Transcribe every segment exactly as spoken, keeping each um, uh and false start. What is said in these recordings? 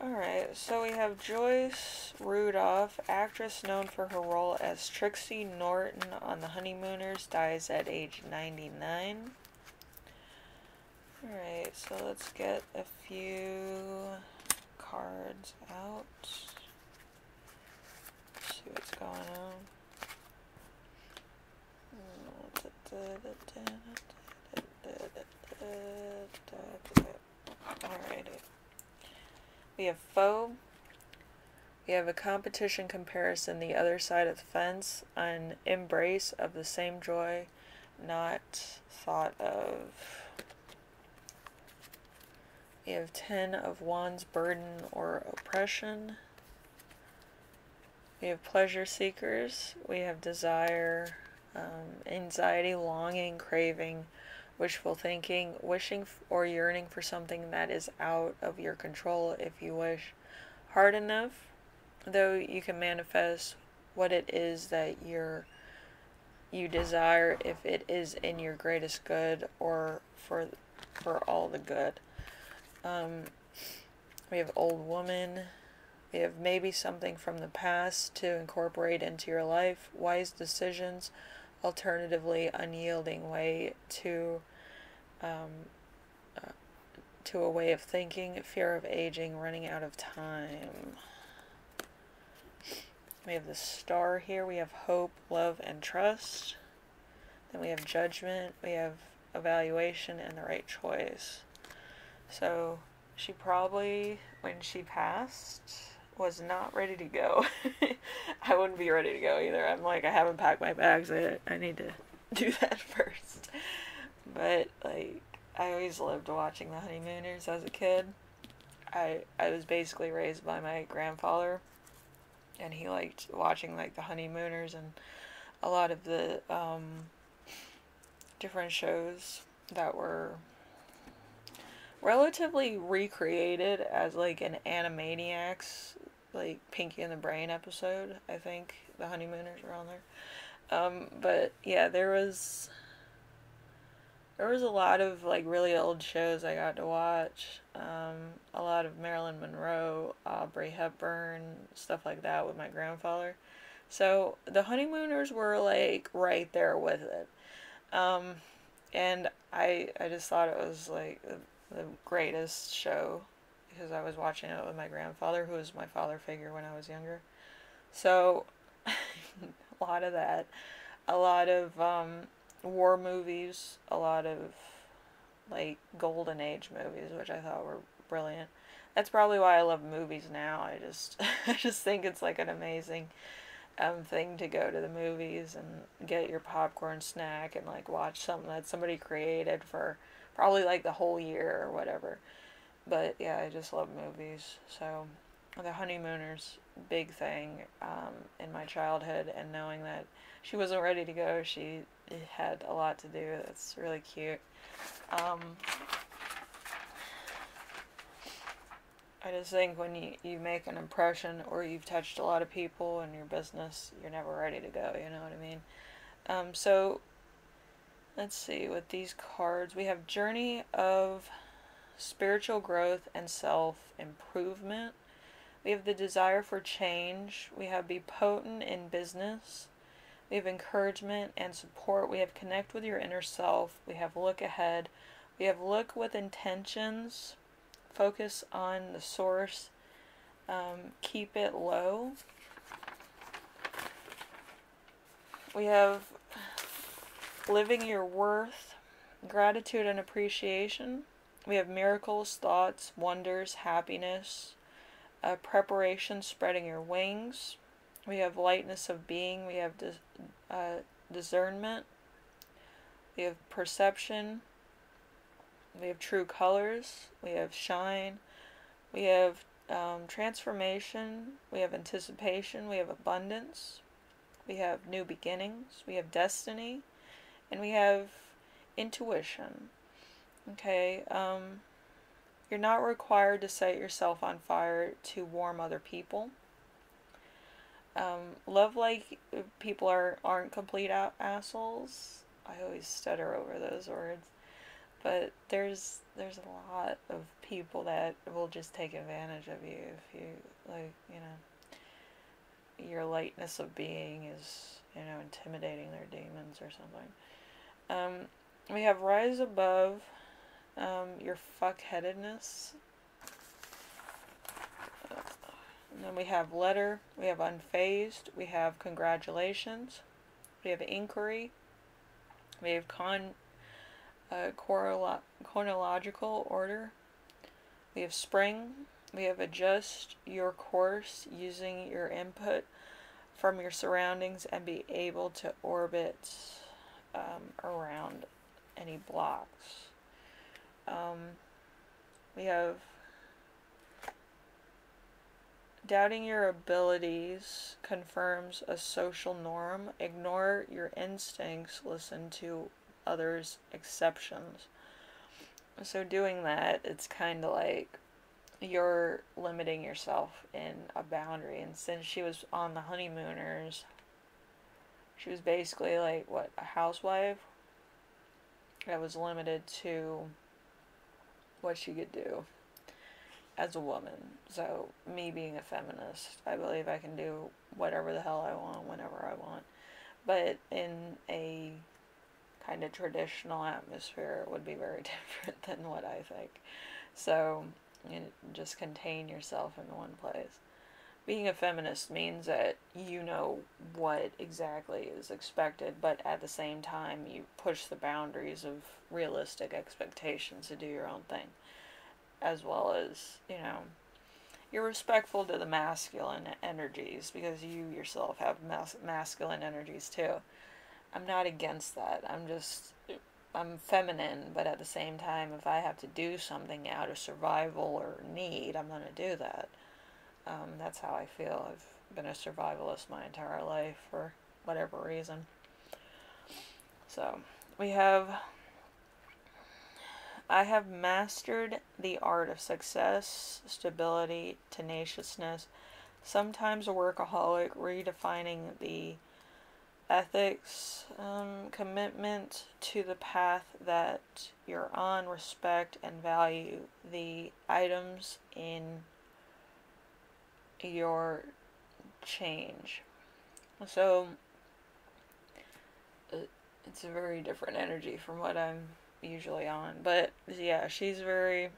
Alright, so we have Joyce Randolph, actress known for her role as Trixie Norton on The Honeymooners, dies at age ninety-nine. Alright, so let's get a few cards out. Let's see what's going on. Alrighty. We have foe. We have a competition comparison, the other side of the fence, an embrace of the same joy, not thought of. We have ten of wands, burden or oppression. We have pleasure seekers. We have desire, um, anxiety, longing, craving, wishful thinking, wishing or yearning for something that is out of your control if you wish hard enough, though you can manifest what it is that you're, you desire if it is in your greatest good or for, for all the good. Um, we have old woman. We have maybe something from the past to incorporate into your life, wise decisions, alternatively unyielding way to um, uh, to a way of thinking, fear of aging, running out of time. We have the star here. We have hope, love, and trust. Then we have judgment. We have evaluation and the right choice. So she probably, when she passed, was not ready to go. I wouldn't be ready to go either. I'm like, I haven't packed my bags. I, I need to do that first. But, like, I always loved watching The Honeymooners as a kid. I, I was basically raised by my grandfather, and he liked watching, like, The Honeymooners and a lot of the um, different shows that were relatively recreated as, like, an Animaniacs, like, Pinky and the Brain episode, I think. The Honeymooners were on there. Um, but, yeah, there was, there was a lot of, like, really old shows I got to watch. Um, a lot of Marilyn Monroe, Audrey Hepburn, stuff like that with my grandfather. So, The Honeymooners were, like, right there with it. Um, and I, I just thought it was, like, the greatest show, because I was watching it with my grandfather, who was my father figure when I was younger. So, a lot of that, a lot of um, war movies, a lot of, like, golden age movies, which I thought were brilliant. That's probably why I love movies now. I just, I just think it's like an amazing um, thing to go to the movies and get your popcorn snack and, like, watch something that somebody created for probably, like, the whole year or whatever. But, yeah, I just love movies. So, The Honeymooners, big thing um, in my childhood. And knowing that she wasn't ready to go, she had a lot to do. That's really cute. Um, I just think when you, you make an impression or you've touched a lot of people in your business, you're never ready to go. You know what I mean? Um, so, let's see, with these cards, we have Journey of Spiritual Growth and Self-Improvement. We have the Desire for Change. We have Be Potent in Business. We have Encouragement and Support. We have Connect with Your Inner Self. We have Look Ahead. We have Look with Intentions. Focus on the Source. Um, keep it low. We have Living Your Worth, Gratitude and Appreciation. We have Miracles, Thoughts, Wonders, Happiness, uh, Preparation, Spreading Your Wings. We have Lightness of Being. We have dis uh, Discernment. We have Perception. We have True Colors. We have Shine. We have um, Transformation. We have Anticipation. We have Abundance. We have New Beginnings. We have Destiny. And we have intuition. Okay, um, you're not required to set yourself on fire to warm other people. Um, love like people are, aren't complete assholes. I always stutter over those words. But there's there's a lot of people that will just take advantage of you if you, like, you know, your lightness of being is, you know, intimidating their demons or something. Um, we have rise above um, your fuckheadedness. And then we have letter, we have unfazed, we have congratulations, we have inquiry, we have con uh, chronolo chronological order, we have spring, we have adjust your course using your input from your surroundings and be able to orbit um, around any blocks. Um, we have doubting your abilities confirms a social norm. Ignore your instincts. Listen to others' exceptions. So doing that, it's kind of like you're limiting yourself in a boundary. And since she was on The Honeymooners, she was basically like, what, a housewife? That was limited to what she could do as a woman. So, me being a feminist, I believe I can do whatever the hell I want, whenever I want. But in a kind of traditional atmosphere, it would be very different than what I think. So, you just contain yourself in one place. Being a feminist means that you know what exactly is expected, but at the same time, you push the boundaries of realistic expectations to do your own thing. As well as, you know, you're respectful to the masculine energies, because you yourself have mas masculine energies too. I'm not against that. I'm just, I'm feminine, but at the same time, if I have to do something out of survival or need, I'm going to do that. Um, that's how I feel. I've been a survivalist my entire life for whatever reason. So, we have... I have mastered the art of success, stability, tenaciousness, sometimes a workaholic, redefining the ethics, um, commitment to the path that you're on, respect and value the items in your change. So, it's a very different energy from what I'm usually on, but yeah, she's very,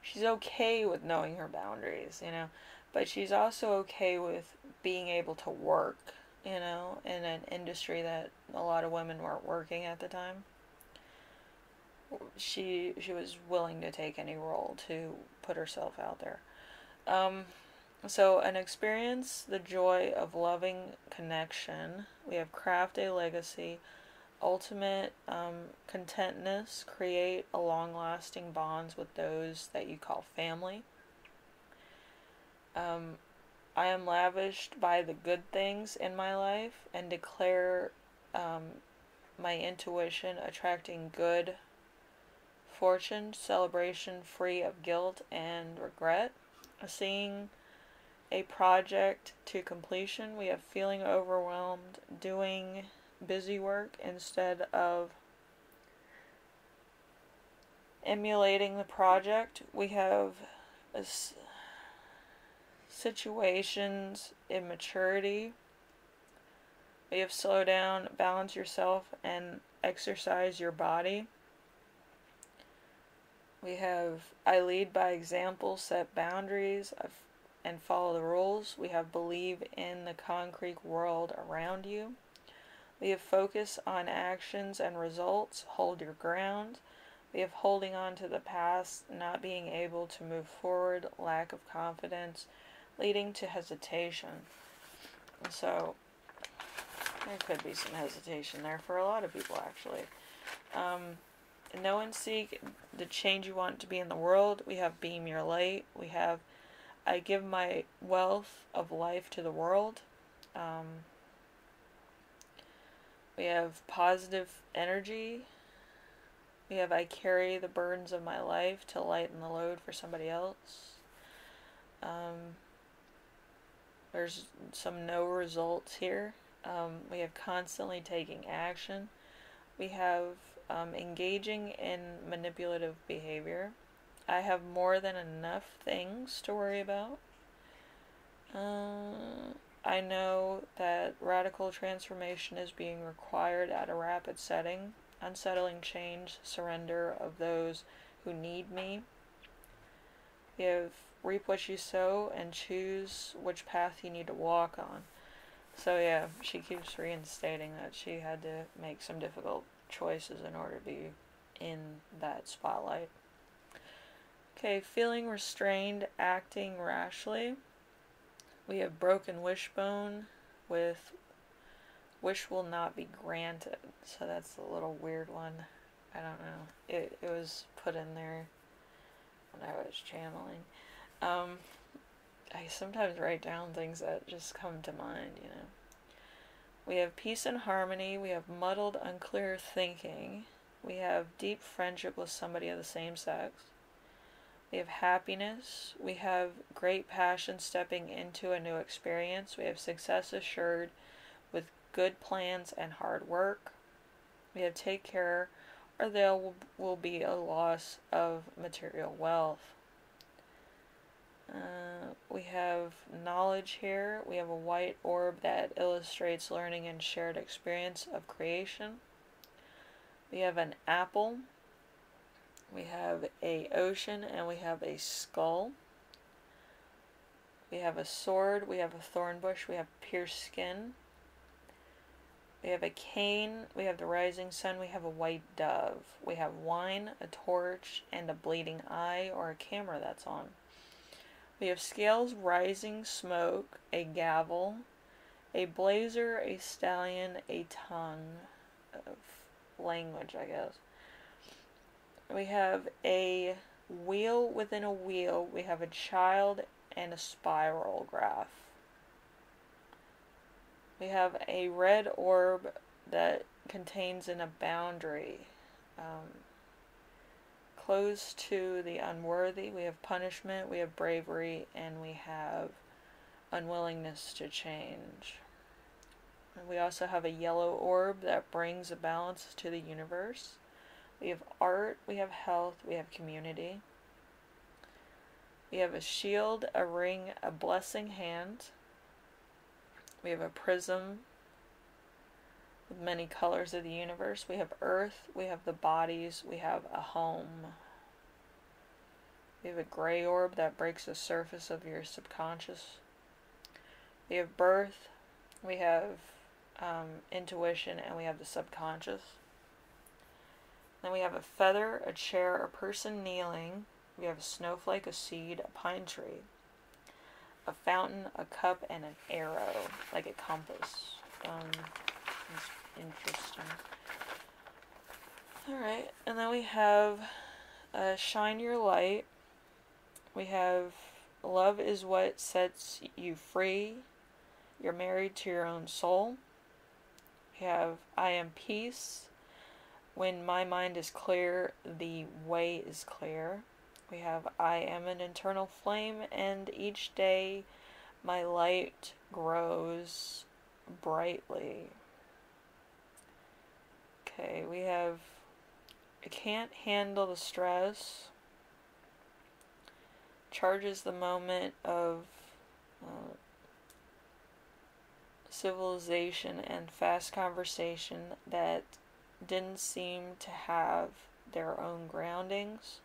she's okay with knowing her boundaries, you know, but she's also okay with being able to work, you know, in an industry that a lot of women weren't working at the time. She, she was willing to take any role to put herself out there. Um, so an experience, the joy of loving connection, we have craft a legacy, ultimate um, contentness, create a long-lasting bonds with those that you call family. Um, I am lavished by the good things in my life and declare um, my intuition, attracting good fortune, celebration free of guilt and regret, seeing a project to completion. We have feeling overwhelmed, doing busy work instead of emulating the project. We have a situations, immaturity. We have slow down, balance yourself, and exercise your body. We have I lead by example, set boundaries, and follow the rules. We have believe in the concrete world around you. We have focus on actions and results, hold your ground. We have holding on to the past, not being able to move forward, lack of confidence, leading to hesitation. So, there could be some hesitation there for a lot of people, actually. Um, know and seek the change you want to be in the world. We have beam your light. We have I give my wealth of life to the world. Um... We have positive energy. We have I carry the burdens of my life to lighten the load for somebody else. Um, there's some no results here. Um, we have constantly taking action. We have um, engaging in manipulative behavior. I have more than enough things to worry about. Uh, I know that radical transformation is being required at a rapid setting. Unsettling change, surrender of those who need me. If reap what you sow and choose which path you need to walk on. So yeah, she keeps reinstating that she had to make some difficult choices in order to be in that spotlight. Okay, feeling restrained, acting rashly. We have broken wishbone with wish will not be granted. So that's a little weird one. I don't know. It, it was put in there when I was channeling. Um, I sometimes write down things that just come to mind, you know. We have peace and harmony. We have muddled, unclear thinking. We have deep friendship with somebody of the same sex. We have happiness. We have great passion stepping into a new experience. We have success assured with good plans and hard work. We have take care or there will, will be a loss of material wealth. Uh, we have knowledge here. We have a white orb that illustrates learning and shared experience of creation. We have an apple. We have a ocean and we have a skull. We have a sword. We have a thorn bush. We have pierced skin. We have a cane. We have the rising sun. We have a white dove. We have wine, a torch, and a bleeding eye or a camera that's on. We have scales, rising smoke, a gavel, a blazer, a stallion, a tongue of language, I guess. We have a wheel within a wheel. We have a child and a spiral graph. We have a red orb that contains in a boundary. Um, Close to the unworthy, we have punishment, we have bravery, and we have unwillingness to change. And we also have a yellow orb that brings a balance to the universe. We have art, we have health, we have community. We have a shield, a ring, a blessing hand. We have a prism with many colors of the universe. We have earth, we have the bodies, we have a home. We have a gray orb that breaks the surface of your subconscious. We have birth, we have um, intuition, and we have the subconscious. Then we have a feather, a chair, a person kneeling. We have a snowflake, a seed, a pine tree, a fountain, a cup, and an arrow, like a compass. Um, Interesting. Alright, and then we have uh, Shine Your Light. We have Love is What Sets You Free. You're Married to Your Own Soul. We have I Am Peace. When my mind is clear, the way is clear. We have I am an internal flame, and each day my light grows brightly. Okay, we have, I can't handle the stress, charges the moment of uh, civilization and fast conversation that didn't seem to have their own groundings.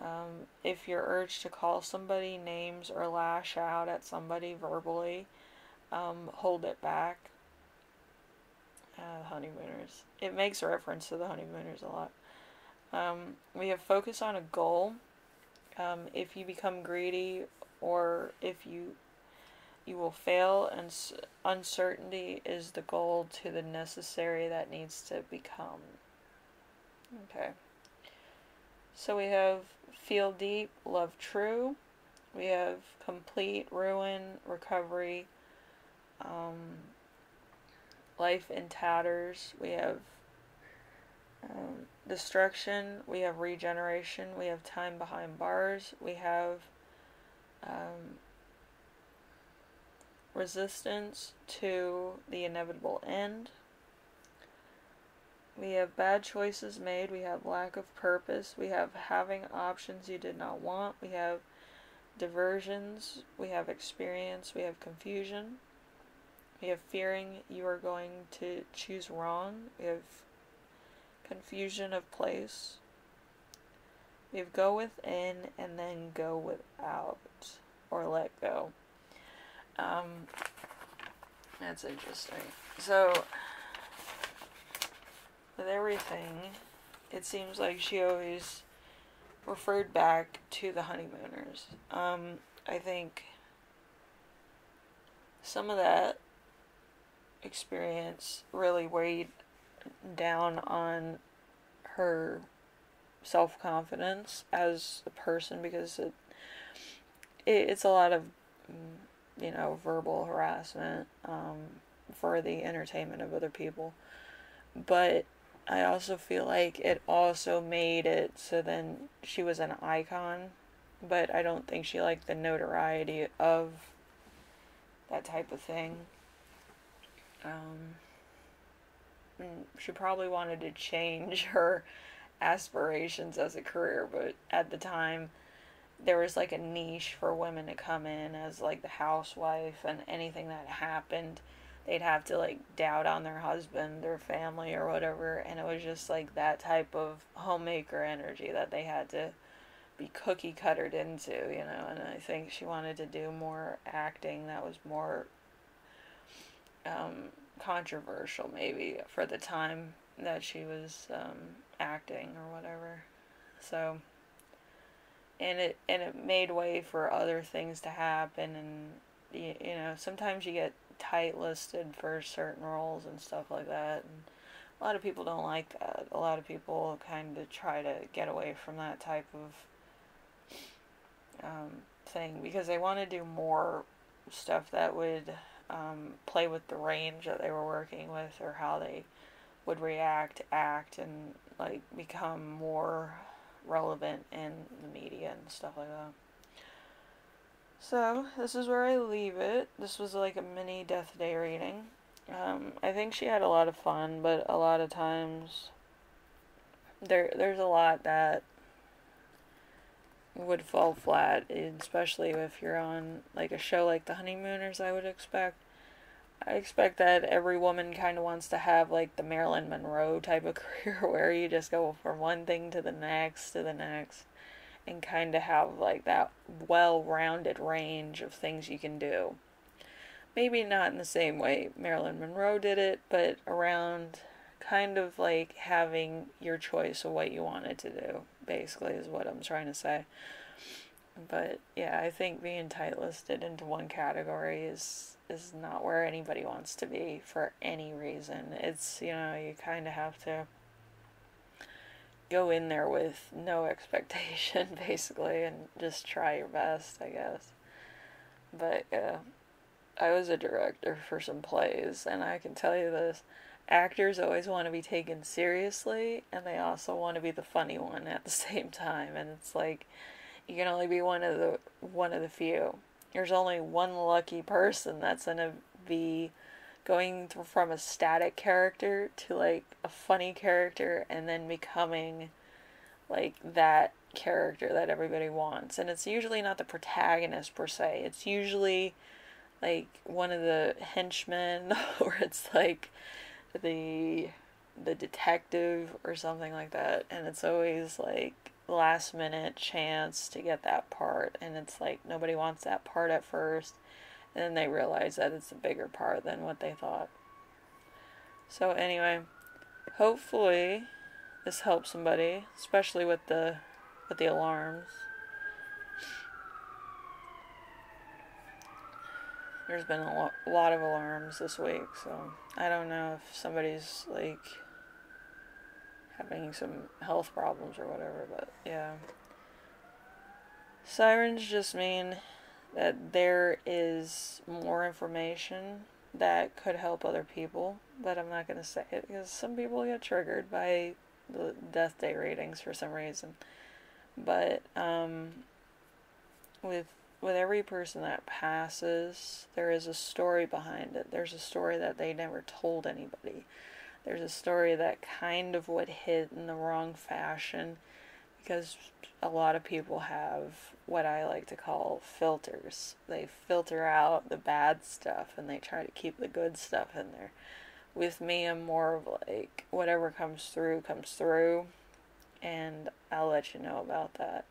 Um, if you're urged to call somebody names or lash out at somebody verbally, um, hold it back. Uh, honeymooners. It makes reference to the honeymooners a lot. Um, we have focus on a goal. Um, if you become greedy, or if you, you will fail, and uncertainty is the goal to the necessary that needs to become. Okay. So we have feel deep, love true. We have complete, ruin, recovery. Um... Life in tatters, we have um, destruction, we have regeneration, we have time behind bars, we have um, resistance to the inevitable end, We have bad choices made. We have lack of purpose. We have having options you did not want. We have diversions. We have experience. We have confusion. We have fearing you are going to choose wrong. We have confusion of place. We have go within and then go without, or let go. Um, that's interesting. So, with everything, it seems like she always referred back to the Honeymooners. Um, I think some of that experience really weighed down on her self-confidence as a person, because it, it it's a lot of, you know, verbal harassment um, for the entertainment of other people. But I also feel like it also made it so then she was an icon, but I don't think she liked the notoriety of that type of thing. Um, she probably wanted to change her aspirations as a career, but at the time there was like a niche for women to come in as like the housewife, and anything that happened, they'd have to, like, doubt on their husband, their family, or whatever, and it was just, like, that type of homemaker energy that they had to be cookie-cuttered into, you know, and I think she wanted to do more acting that was more um, controversial, maybe, for the time that she was um, acting or whatever, so, and it, and it made way for other things to happen, and, you, you know, sometimes you get tight-listed for certain roles and stuff like that, and a lot of people don't like that. A lot of people kind of try to get away from that type of um, thing, because they want to do more stuff that would um, play with the range that they were working with, or how they would react, act, and like become more relevant in the media and stuff like that. So, this is where I leave it. This was like a mini Death Day reading. Um, I think she had a lot of fun, but a lot of times there there's a lot that would fall flat, especially if you're on like a show like The Honeymooners, I would expect. I expect that every woman kind of wants to have like the Marilyn Monroe type of career where you just go from one thing to the next to the next, and kind of have like that well-rounded range of things you can do. Maybe not in the same way Marilyn Monroe did it, but around kind of like having your choice of what you wanted to do, basically, is what I'm trying to say. But yeah, I think being tight-listed into one category is is not where anybody wants to be for any reason. It's, you know, you kind of have to go in there with no expectation, basically, and just try your best, I guess. But, uh, I was a director for some plays, and I can tell you this, actors always want to be taken seriously, and they also want to be the funny one at the same time, and it's like, you can only be one of the, one of the few. There's only one lucky person that's gonna be going from a static character to, like, a funny character, and then becoming, like, that character that everybody wants. And it's usually not the protagonist, per se. It's usually, like, one of the henchmen, or it's, like, the the detective, or something like that. And it's always, like, last-minute chance to get that part. And it's, like, nobody wants that part at first. And they realize that it's a bigger part than what they thought. So anyway, hopefully this helps somebody, especially with the with the alarms. There's been a lo- lot of alarms this week, so I don't know if somebody's like having some health problems or whatever, but yeah. Sirens just mean that there is more information that could help other people, but I'm not going to say it because some people get triggered by the Death Day readings for some reason. But um, with with every person that passes, there is a story behind it. There's a story that they never told anybody. there's a story that kind of would hit in the wrong fashion, because a lot of people have what I like to call filters. They filter out the bad stuff and they try to keep the good stuff in there. With me, I'm more of like, whatever comes through, comes through, and I'll let you know about that.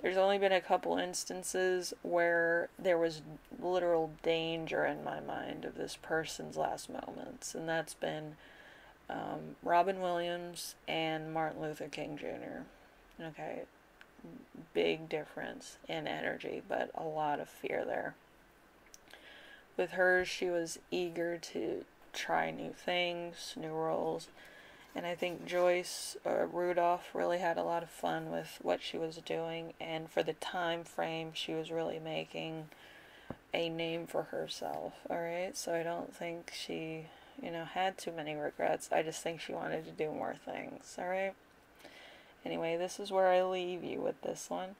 There's only been a couple instances where there was literal danger in my mind of this person's last moments, and that's been um, Robin Williams and Martin Luther King Junior Okay, big difference in energy, but a lot of fear there. With her, she was eager to try new things, new roles, and I think Joyce uh, Randolph really had a lot of fun with what she was doing, and for the time frame, she was really making a name for herself, alright? So I don't think she, you know, had too many regrets. I just think she wanted to do more things, alright? Anyway, this is where I leave you with this one,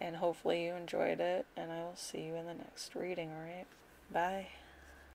and hopefully you enjoyed it, and I will see you in the next reading, alright? Bye.